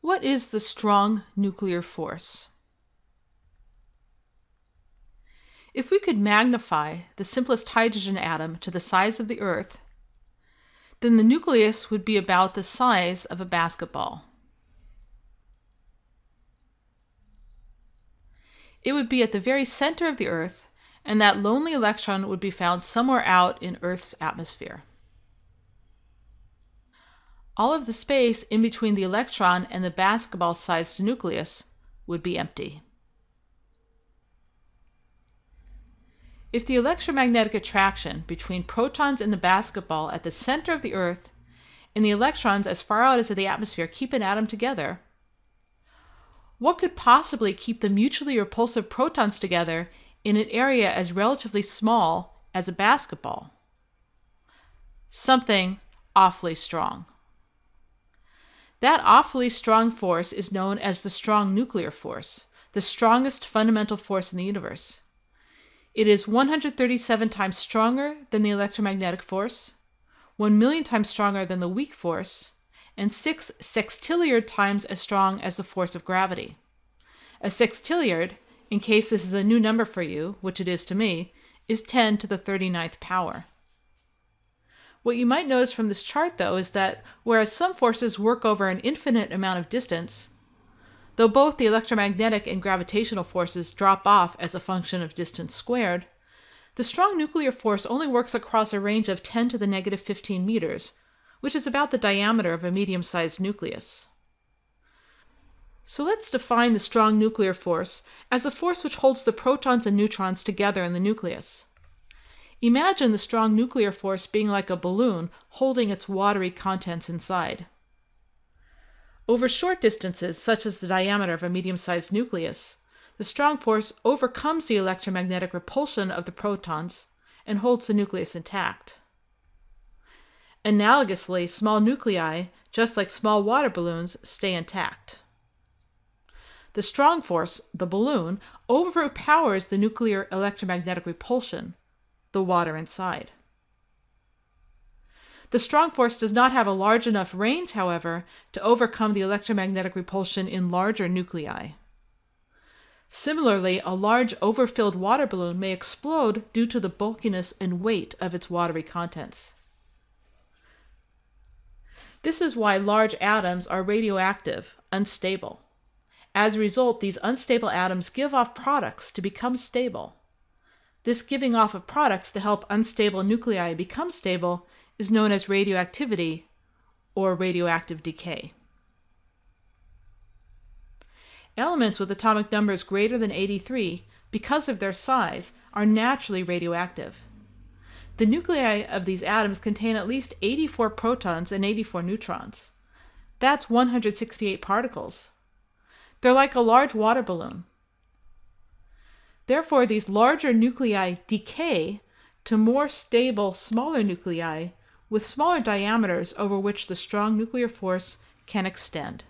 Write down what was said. What is the strong nuclear force? If we could magnify the simplest hydrogen atom to the size of the Earth, then the nucleus would be about the size of a basketball. It would be at the very center of the Earth, and that lonely electron would be found somewhere out in Earth's atmosphere. All of the space in between the electron and the basketball-sized nucleus would be empty. If the electromagnetic attraction between protons in the basketball at the center of the Earth and the electrons as far out as the atmosphere keep an atom together, what could possibly keep the mutually repulsive protons together in an area as relatively small as a basketball? Something awfully strong. That awfully strong force is known as the strong nuclear force, the strongest fundamental force in the universe. It is 137 times stronger than the electromagnetic force, 1 million times stronger than the weak force, and 6 sextilliard times as strong as the force of gravity. A sextilliard, in case this is a new number for you, which it is to me, is 10 to the 39th power. What you might notice from this chart, though, is that whereas some forces work over an infinite amount of distance, though both the electromagnetic and gravitational forces drop off as a function of distance squared, the strong nuclear force only works across a range of 10 to the negative 15 meters, which is about the diameter of a medium-sized nucleus. So let's define the strong nuclear force as the force which holds the protons and neutrons together in the nucleus. Imagine the strong nuclear force being like a balloon holding its watery contents inside. Over short distances, such as the diameter of a medium-sized nucleus, the strong force overcomes the electromagnetic repulsion of the protons and holds the nucleus intact. Analogously, small nuclei, just like small water balloons, stay intact. The strong force, the balloon, overpowers the nuclear electromagnetic repulsion, the water inside. The strong force does not have a large enough range, however, to overcome the electromagnetic repulsion in larger nuclei. Similarly, a large overfilled water balloon may explode due to the bulkiness and weight of its watery contents. This is why large atoms are radioactive, unstable. As a result, these unstable atoms give off products to become stable. This giving off of products to help unstable nuclei become stable is known as radioactivity or radioactive decay. Elements with atomic numbers greater than 83, because of their size, are naturally radioactive. The nuclei of these atoms contain at least 84 protons and 84 neutrons. That's 168 particles. They're like a large water balloon. Therefore, these larger nuclei decay to more stable, smaller nuclei with smaller diameters over which the strong nuclear force can extend.